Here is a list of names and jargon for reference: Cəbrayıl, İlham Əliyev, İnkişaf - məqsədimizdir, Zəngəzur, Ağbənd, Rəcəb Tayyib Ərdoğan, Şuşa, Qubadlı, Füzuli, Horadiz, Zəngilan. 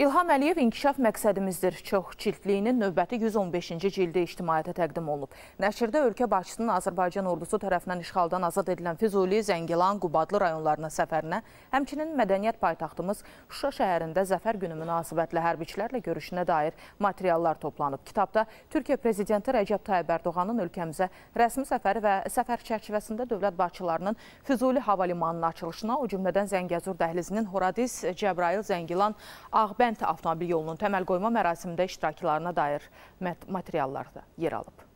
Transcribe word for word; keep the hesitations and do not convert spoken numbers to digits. İlham Əliyev inkişaf məqsədimizdir çox çiltliyinin növbəti yüz on beşinci cildi ictimaiyyətə təqdim olunub. Nəşrdə ölkə başçısının Azərbaycan ordusu tərəfindən işğaldan azad edilən Füzuli, Zəngilan, Qubadlı rayonlarına səfərinə, həmçinin mədəniyyət paytaxtımız Şuşa şəhərində Zəfər günü münasibətlə hərbiçilərlə görüşünə dair materiallar toplanıb. Kitabda Türkiyə Prezidenti Rəcəb Tayyib Ərdoğanın ölkəmizə rəsmi səfəri və səfər çərçivəsində dövlət başçılarının Füzuli hava limanının açılışına, o cümlədən Zəngəzur dəhlizinin Horadiz, Cəbrayıl, Zəngilan, Ağbənd avtomobil yolunun təməl qoyma mərasimində iştiraklarına dair materiallar da yer alıb.